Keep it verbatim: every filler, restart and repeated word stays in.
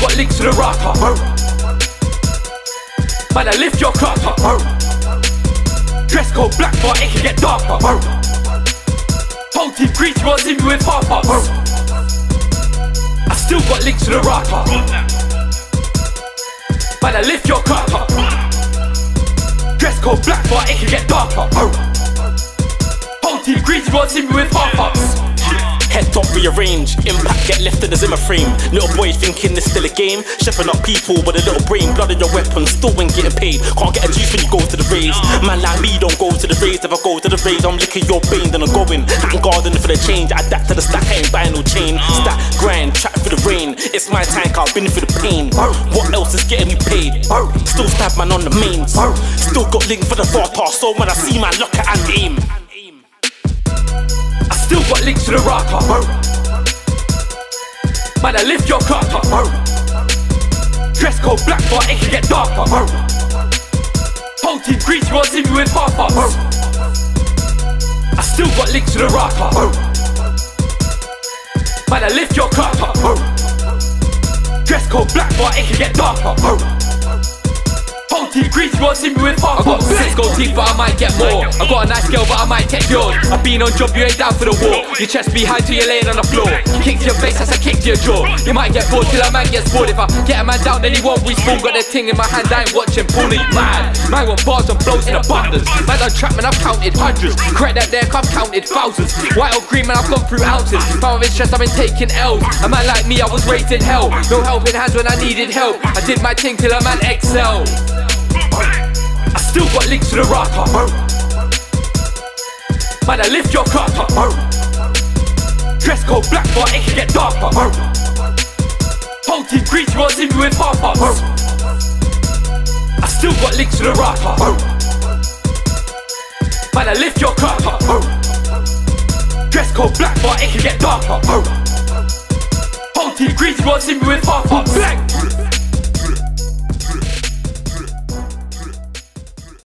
got links to the rata. Man, I lift your class up. Dress code black, but it can get darker. Whole team green, you want to see me with half up. I still got links to the rata. Man, I lift your class up. Dress code black, but it can get darker. Whole team green, you want to see me with half ups. Head top rearrange, impact get left in the Zimmer frame. Little boy thinking there's still a game, shepherding up people with a little brain. Blood in your weapons, still ain't getting paid. Can't get a juice when you go to the raves. Man like me don't go to the raves. If I go to the raves, I'm licking your brain, then I'm going. I'm gardening for the change, I adapt to the stack, I ain't buying no chain. Stack, grind, track for the rain. It's my time, I've been through the pain. What else is getting me paid? Still stab man on the mains. Still got linked for the far past, so when I see man, look at and aim. Still got links to the rata. Man, I lift your cut up. Dress code black, but it can get darker. Whole team green, you want to see me with half up. I still got links to the rata. Man, I lift your cut up. Dress code black, but it can get darker. Greece, you won't see me with half. I got six gold teeth, but I might get more. I got a nice girl, but I might take yours. I've been on job, you ain't down for the war. Your chest behind you, you're laying on the floor. Kick to your face, that's a kick to your jaw. You might get bored till a man gets bored. If I get a man down, then he won't be small. Got that thing in my hand, I ain't watching porn. Mad, man with bars and blows in abundance. Man on trap, man, I've counted hundreds. Correct that there, I've counted thousands. White or green, man, I've gone through ounces. Found with stress, I've been taking L's. A man like me, I was raised in hell. No helping hands when I needed help. I did my thing till a man excelled. I still got links to the rata. Man, I lift your cut up. Dress code black, but it can get darker. Whole team green, you want to see me with half ups. I still got links to the rata. Man, I lift your cut up. Dress code black, but it can get darker. Whole team green, you want to see me with half ups.